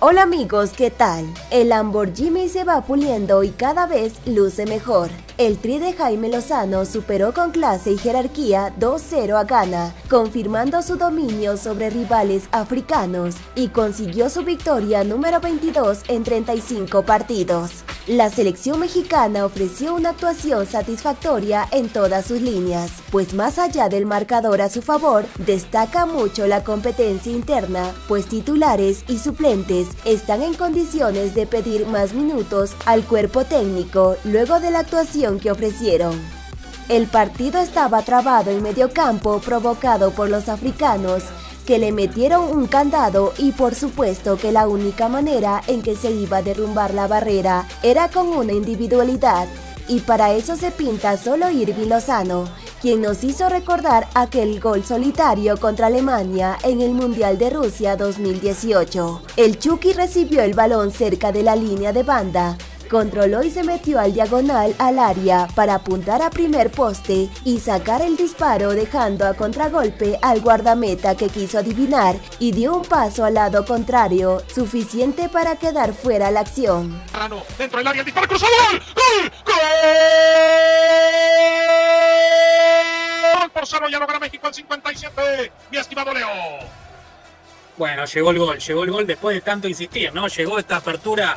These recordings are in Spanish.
Hola amigos, ¿qué tal? El Lamborghini se va puliendo y cada vez luce mejor. El tri de Jaime Lozano superó con clase y jerarquía 2-0 a Ghana, confirmando su dominio sobre rivales africanos y consiguió su victoria número 22 en 35 partidos. La selección mexicana ofreció una actuación satisfactoria en todas sus líneas, pues más allá del marcador a su favor, destaca mucho la competencia interna, pues titulares y suplentes están en condiciones de pedir más minutos al cuerpo técnico luego de la actuación que ofrecieron. El partido estaba trabado en mediocampo provocado por los africanos, que le metieron un candado y por supuesto que la única manera en que se iba a derrumbar la barrera era con una individualidad, y para eso se pinta solo Irving Lozano, quien nos hizo recordar aquel gol solitario contra Alemania en el Mundial de Rusia 2018. El Chucky recibió el balón cerca de la línea de banda, controló y se metió al diagonal al área para apuntar a primer poste y sacar el disparo, dejando a contragolpe al guardameta, que quiso adivinar y dio un paso al lado contrario, suficiente para quedar fuera la acción. Dentro del área, el disparo cruzado, ¡gol! ¡Gol! ¡Gol! Por cero ya logra México el 57, mi estimado Leo. Bueno, llegó el gol después de tanto insistir, ¿no? Llegó esta apertura.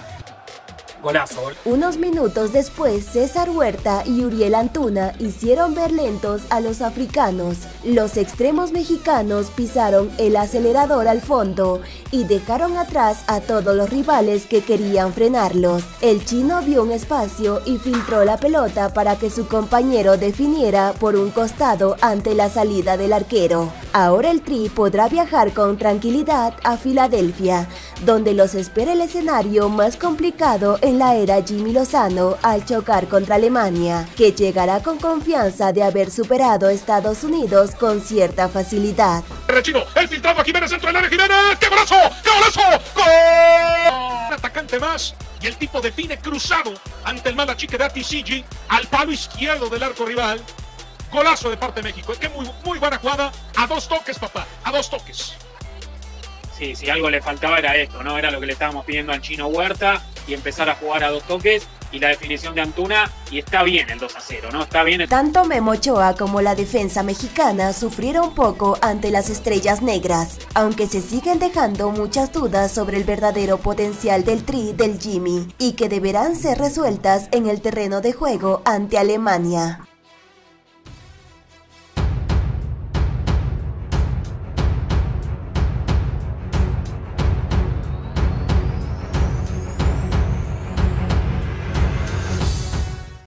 Golazo. Unos minutos después, César Huerta y Uriel Antuna hicieron ver lentos a los africanos. Los extremos mexicanos pisaron el acelerador al fondo y dejaron atrás a todos los rivales que querían frenarlos. El chino vio un espacio y filtró la pelota para que su compañero definiera por un costado ante la salida del arquero. Ahora el tri podrá viajar con tranquilidad a Filadelfia, donde los espera el escenario más complicado en la era Jimmy Lozano al chocar contra Alemania, que llegará con confianza de haber superado a Estados Unidos con cierta facilidad. Rechino, el filtrado a Jiménez, centro del área, Jiménez, ¡qué golazo! ¡Qué golazo! ¡Gol! Un atacante más y el tipo define cruzado ante el mala chica de Atisigi al palo izquierdo del arco rival. Golazo de parte de México, es que muy buena jugada, a dos toques papá, a dos toques. Sí, si algo le faltaba era esto, ¿no? Era lo que le estábamos pidiendo al chino Huerta, y empezar a jugar a dos toques, y la definición de Antuna, y está bien el 2-0, ¿no? Está bien. Tanto Memo Ochoa como la defensa mexicana sufrieron poco ante las estrellas negras, aunque se siguen dejando muchas dudas sobre el verdadero potencial del tri del Jimmy, y que deberán ser resueltas en el terreno de juego ante Alemania.